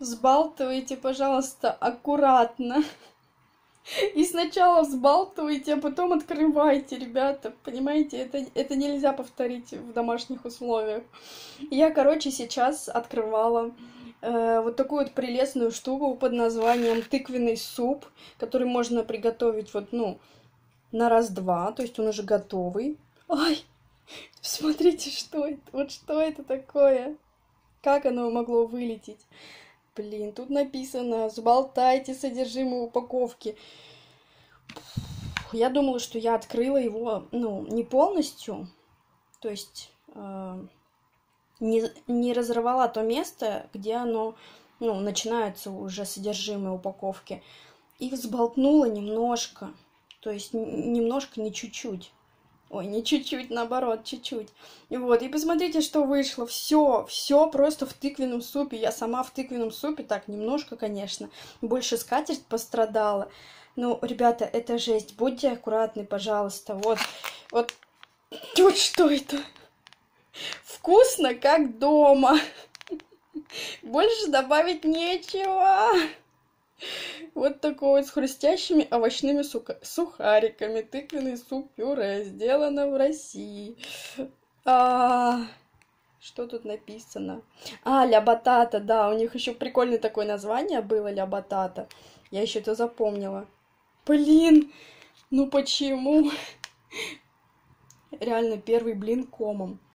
Взбалтывайте, пожалуйста, аккуратно. И сначала взбалтывайте, а потом открывайте, ребята. Понимаете, это нельзя повторить в домашних условиях. Я, короче, сейчас открывала вот такую вот прелестную штуку под названием тыквенный суп, который можно приготовить вот, ну, на раз-два. То есть он уже готовый. Ой, посмотрите, что это. Вот что это такое? Как оно могло вылететь? Блин, тут написано: «Взболтайте содержимое упаковки». Я думала, что я открыла его, ну, не полностью. То есть не разорвала то место, где оно, ну, начинается уже содержимое упаковки. И взболтнула немножко. То есть немножко, не чуть-чуть. Ой, не чуть-чуть, наоборот, чуть-чуть. Вот, и посмотрите, что вышло. Все просто в тыквенном супе. Я сама в тыквенном супе, так, немножко, конечно. Больше скатерть пострадала. Ну, ребята, это жесть. Будьте аккуратны, пожалуйста. Вот что это? Вкусно, как дома. Больше добавить нечего. Вот такой вот с хрустящими овощными сухариками. Тыквенный суп-пюре. Сделано в России. Что тут написано? Ля Батата, да. У них еще прикольное такое название было. Ля Батата. Я еще это запомнила. Блин, ну почему? Реально, первый блин комом.